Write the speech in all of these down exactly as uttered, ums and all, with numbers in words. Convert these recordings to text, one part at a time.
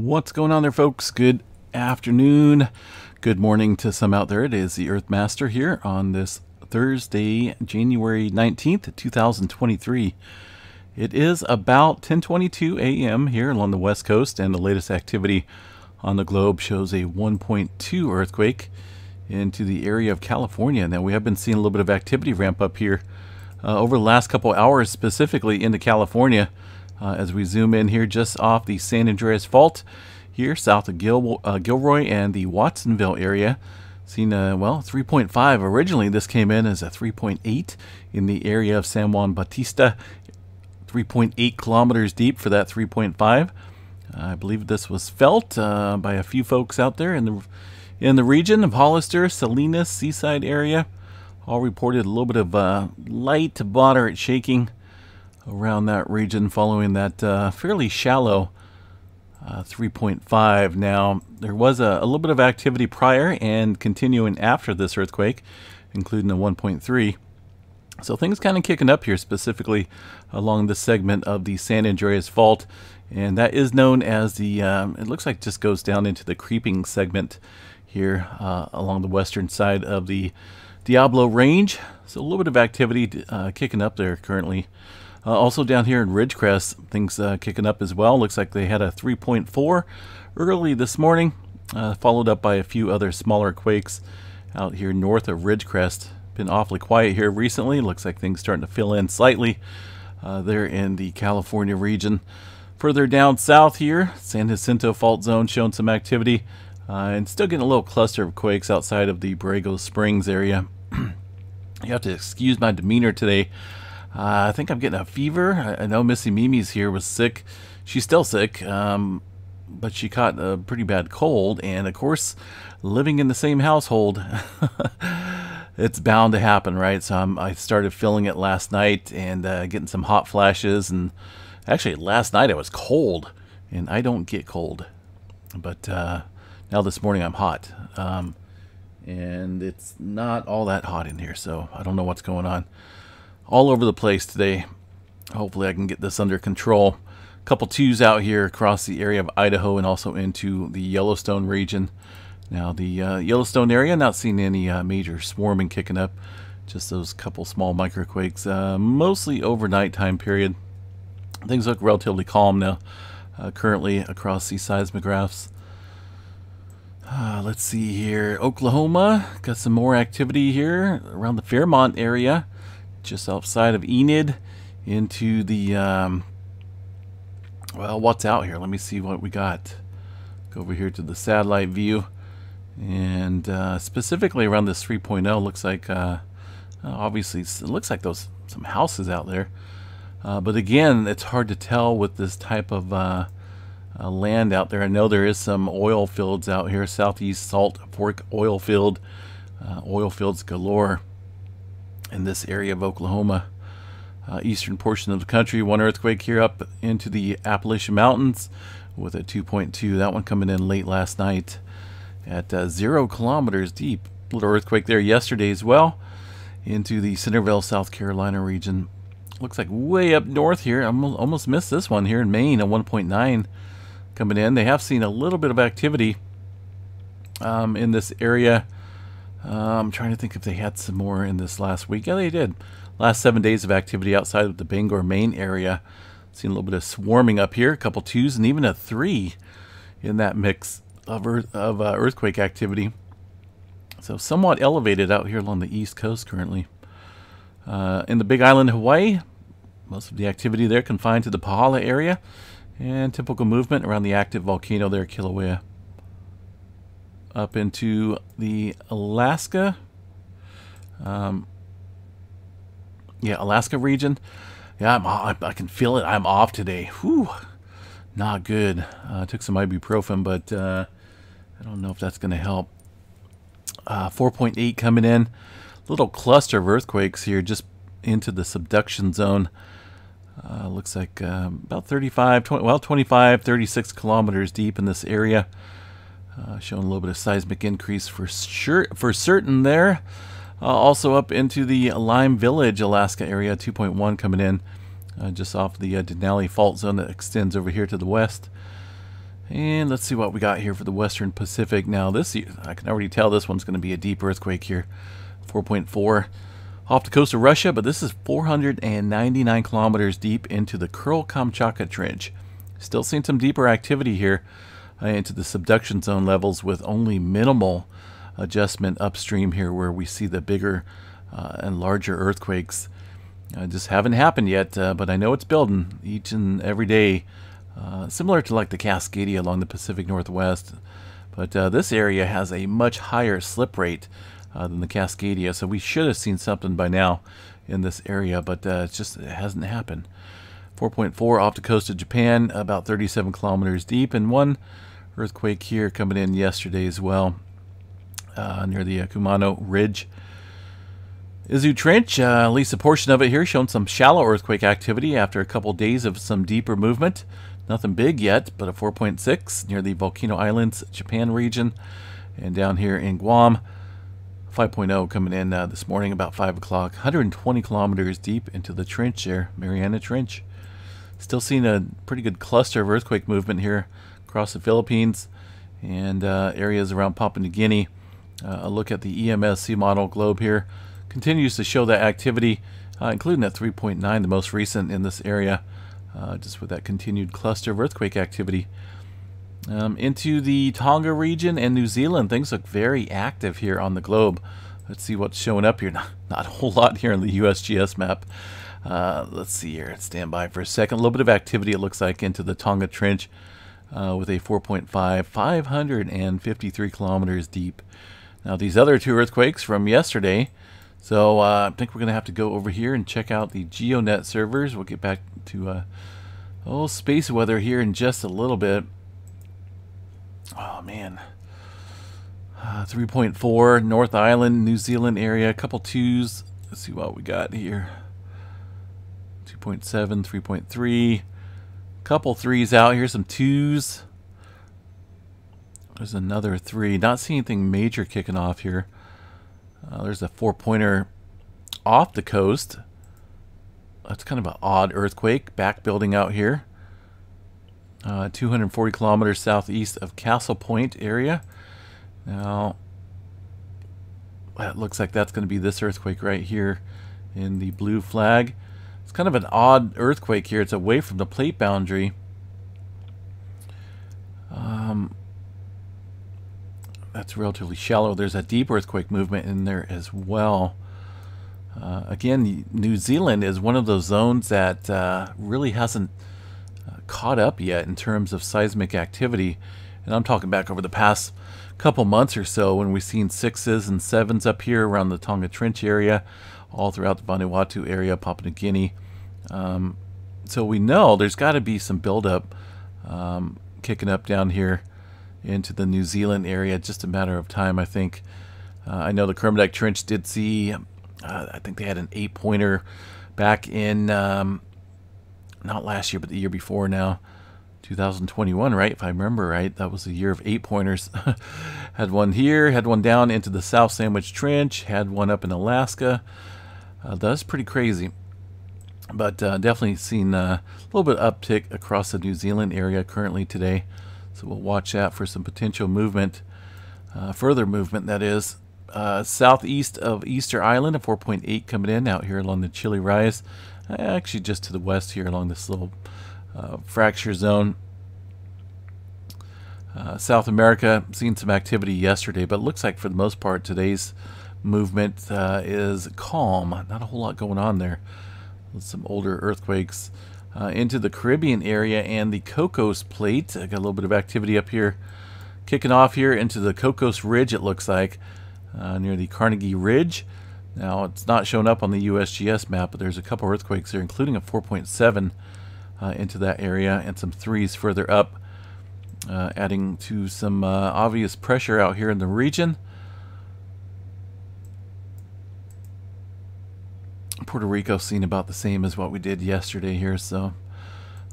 What's going on there, folks? Good afternoon, good morning to some out there. It is the Earthmaster here on this Thursday, January nineteenth, two thousand twenty-three. It is about ten twenty-two a m here along the west coast, and the latest activity on the globe shows a one point two earthquake into the area of California. Now, we have been seeing a little bit of activity ramp up here uh, over the last couple hours, specifically into California. Uh, as we zoom in here just off the San Andreas Fault here south of Gil uh, Gilroy and the Watsonville area, seen a, well, three point five. Originally this came in as a three point eight in the area of San Juan Bautista, three point eight kilometers deep for that three point five. uh, I believe this was felt uh, by a few folks out there in the in the region of Hollister, Salinas, Seaside area. All reported a little bit of uh, light to moderate shaking around that region following that uh, fairly shallow uh, three point five. Now, there was a, a little bit of activity prior and continuing after this earthquake, including a one point three. So things kind of kicking up here, specifically along this segment of the San Andreas Fault. And that is known as the, um, it looks like just goes down into the creeping segment here uh, along the western side of the Diablo Range. So a little bit of activity uh, kicking up there currently. Uh, also down here in Ridgecrest, things uh, kicking up as well. Looks like they had a three point four early this morning, uh, followed up by a few other smaller quakes out here north of Ridgecrest. Been awfully quiet here recently. Looks like things starting to fill in slightly uh, there in the California region. Further down south here, San Jacinto Fault Zone showing some activity uh, and still getting a little cluster of quakes outside of the Borrego Springs area. You have to excuse my demeanor today. Uh, I think I'm getting a fever. I, I know Missy Mimi's here was sick. She's still sick, um, but she caught a pretty bad cold. And, of course, living in the same household, it's bound to happen, right? So I'm, I started feeling it last night and uh, getting some hot flashes. And actually, last night I was cold, and I don't get cold. But uh, now this morning I'm hot. Um, and it's not all that hot in here, so I don't know what's going on. All over the place today. Hopefully I can get this under control. A couple twos out here across the area of Idaho and also into the Yellowstone region. Now the uh, Yellowstone area, not seeing any uh, major swarming kicking up. Just those couple small microquakes, uh, mostly overnight time period. Things look relatively calm now, uh, currently across these seismographs. Uh, let's see here. Oklahoma, got some more activity here around the Fairmont area, just outside of Enid into the um, well, what's out here, let me see what we got. Go over here to the satellite view, and uh, specifically around this three point oh, looks like uh, obviously it looks like those some houses out there, uh, but again, it's hard to tell with this type of uh, uh, land out there. I know there is some oil fields out here, Southeast Salt Fork oil field, uh, oil fields galore in this area of Oklahoma, uh, eastern portion of the country. One earthquake here up into the Appalachian Mountains with a two point two. That one coming in late last night at uh, zero kilometers deep. Little earthquake there yesterday as well into the Centerville, South Carolina region. Looks like way up north here. I almost missed this one here in Maine, a one point nine coming in. They have seen a little bit of activity um, in this area. Uh, I'm trying to think if they had some more in this last week. Yeah, they did. Last seven days of activity outside of the Bangor, Maine area. Seen a little bit of swarming up here, a couple twos, and even a three in that mix of, earth, of uh, earthquake activity. So somewhat elevated out here along the east coast currently. Uh, in the Big Island, Hawaii, most of the activity there confined to the Pahala area, and typical movement around the active volcano there, Kilauea. Up into the Alaska, um, yeah, Alaska region. Yeah, I'm, I can feel it. I'm off today. Whew, not good. I uh, took some ibuprofen, but uh, I don't know if that's going to help. Uh, four point eight coming in. Little cluster of earthquakes here just into the subduction zone. Uh, looks like um, about thirty-five, twenty, well, twenty-five, thirty-six kilometers deep in this area. Uh, showing a little bit of seismic increase for sure, for certain there. Uh, also up into the Lime Village, Alaska area, two point one coming in, uh, just off the uh, Denali Fault Zone that extends over here to the west. And let's see what we got here for the Western Pacific. Now this, I can already tell this one's going to be a deep earthquake here. four point four off the coast of Russia, but this is four hundred ninety-nine kilometers deep into the Kuril-Kamchatka Trench. Still seeing some deeper activity here uh, into the subduction zone levels with only minimal adjustment upstream here where we see the bigger uh, and larger earthquakes. Uh, just haven't happened yet, uh, but I know it's building each and every day. Uh, similar to like the Cascadia along the Pacific Northwest, but uh, this area has a much higher slip rate uh, than the Cascadia, so we should have seen something by now in this area, but uh, it's just, it just hasn't happened. four point four off the coast of Japan, about thirty-seven kilometers deep, and one earthquake here coming in yesterday as well uh, near the uh, Kumano Ridge. Izu Trench, uh, at least a portion of it here, shown some shallow earthquake activity after a couple days of some deeper movement. Nothing big yet, but a four point six near the Volcano Islands, Japan region. And down here in Guam, five point oh coming in uh, this morning about five o'clock. one hundred twenty kilometers deep into the trench there, Mariana Trench. Still seeing a pretty good cluster of earthquake movement here across the Philippines and uh, areas around Papua New Guinea. Uh, a look at the E M S C model globe here. Continues to show that activity, uh, including that three point nine, the most recent in this area, uh, just with that continued cluster of earthquake activity. Um, into the Tonga region and New Zealand, things look very active here on the globe. Let's see what's showing up here. Not, not a whole lot here on the U S G S map. Uh, let's see here. Stand by for a second. A little bit of activity, it looks like, into the Tonga Trench uh, with a four point five, five hundred fifty-three kilometers deep. Now, these other two earthquakes from yesterday. So uh, I think we're going to have to go over here and check out the GeoNet servers. We'll get back to uh, oh, space weather here in just a little bit. Oh, man. Uh, three point four, North Island, New Zealand area. A couple twos. Let's see what we got here. two point seven, three point three. Couple threes out here. Some twos. There's another three. Not seeing anything major kicking off here. Uh, there's a four-pointer off the coast. That's kind of an odd earthquake, back building out here. Uh, two hundred forty kilometers southeast of Castle Point area. Now, that looks like that's going to be this earthquake right here in the blue flag. It's kind of an odd earthquake here. It's away from the plate boundary. Um... That's relatively shallow. There's a deep earthquake movement in there as well. Uh, again, New Zealand is one of those zones that uh, really hasn't uh, caught up yet in terms of seismic activity. And I'm talking back over the past couple months or so when we've seen sixes and sevens up here around the Tonga Trench area, all throughout the Vanuatu area, Papua New Guinea. Um, so we know there's got to be some buildup um, kicking up down here into the New Zealand area, just a matter of time, I think. Uh, I know the Kermadec Trench did see, uh, I think they had an eight-pointer back in, um, not last year, but the year before now, two thousand twenty-one, right? If I remember right, that was the year of eight-pointers. Had one here, had one down into the South Sandwich Trench, had one up in Alaska. Uh, that's pretty crazy. But uh, definitely seen uh, a little bit of uptick across the New Zealand area currently today. So we'll watch out for some potential movement, uh, further movement, that is. Uh, southeast of Easter Island, a four point eight coming in out here along the Chile Rise. Actually, just to the west here along this little uh, fracture zone. Uh, South America, seen some activity yesterday, but looks like for the most part today's movement uh, is calm. Not a whole lot going on there. Some older earthquakes. Uh, into the Caribbean area and the Cocos Plate. I got a little bit of activity up here. Kicking off here into the Cocos Ridge, it looks like, uh, near the Carnegie Ridge. Now, it's not shown up on the U S G S map, but there's a couple earthquakes there, including a four point seven uh, into that area and some threes further up, uh, adding to some uh, obvious pressure out here in the region. Puerto Rico seen about the same as what we did yesterday here, so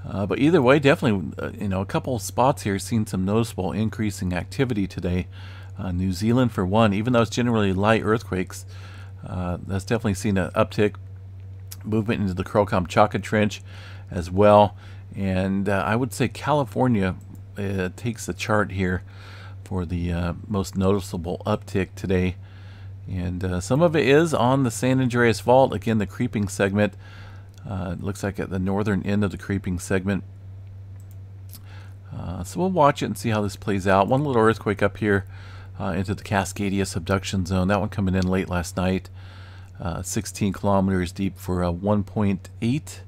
uh, but either way, definitely uh, you know, a couple spots here seen some noticeable increasing activity today. uh, New Zealand for one, even though it's generally light earthquakes, uh, that's definitely seen an uptick movement into the Kuril-Kamchatka Trench as well. And uh, I would say California it takes the chart here for the uh, most noticeable uptick today. And uh, some of it is on the San Andreas Fault. Again, the creeping segment. Uh, it looks like at the northern end of the creeping segment. Uh, so we'll watch it and see how this plays out. One little earthquake up here uh, into the Cascadia subduction zone. That one coming in late last night. Uh, sixteen kilometers deep for uh, one point eight.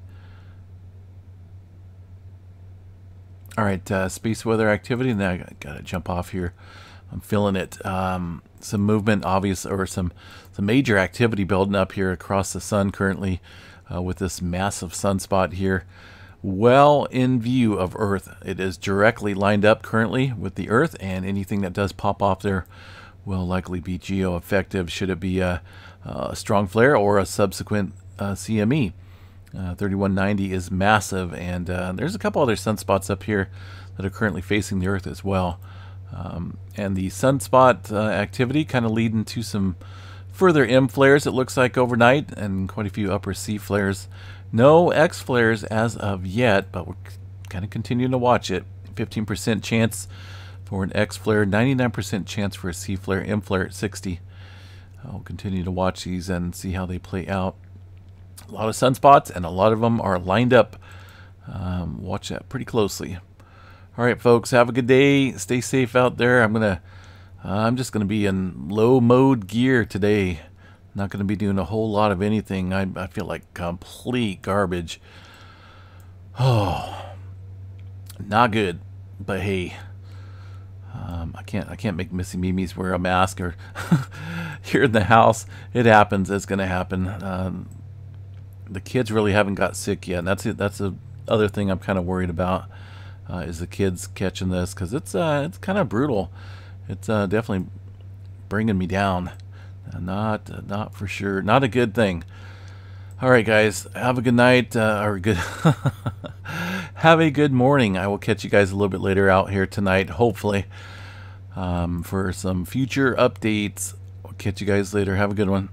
All right, uh, space weather activity. And then I gotta jump off here. I'm feeling it. Um, some movement, obvious, or some, some major activity building up here across the sun currently uh, with this massive sunspot here. Well in view of Earth. It is directly lined up currently with the Earth, and anything that does pop off there will likely be geo-effective should it be a, a strong flare or a subsequent uh, C M E. Uh, thirty-one ninety is massive, and uh, there's a couple other sunspots up here that are currently facing the Earth as well. Um, and the sunspot uh, activity kind of leading to some further M flares, it looks like, overnight, and quite a few upper C flares. No X flares as of yet, but we're kind of continuing to watch it. fifteen percent chance for an X flare, ninety-nine percent chance for a C flare, M flare at sixty. I'll continue to watch these and see how they play out. A lot of sunspots, and a lot of them are lined up. Um, watch that pretty closely. All right, folks, have a good day. Stay safe out there. I'm gonna, uh, I'm just gonna be in low mode gear today. Not going to be doing a whole lot of anything. I, I feel like complete garbage. Oh, not good. But hey, um, I can't I can't make Missy Mimi's wear a mask or here in the house. It happens. It's going to happen. Um, the kids really haven't got sick yet. And that's it. That's the other thing I'm kind of worried about uh, is the kids catching this, because it's uh it's kind of brutal. It's uh, definitely bringing me down. Not, uh, not for sure. Not a good thing. All right, guys. Have a good night. Uh, or good. Have a good morning. I will catch you guys a little bit later out here tonight, hopefully, um, for some future updates. I'll catch you guys later. Have a good one.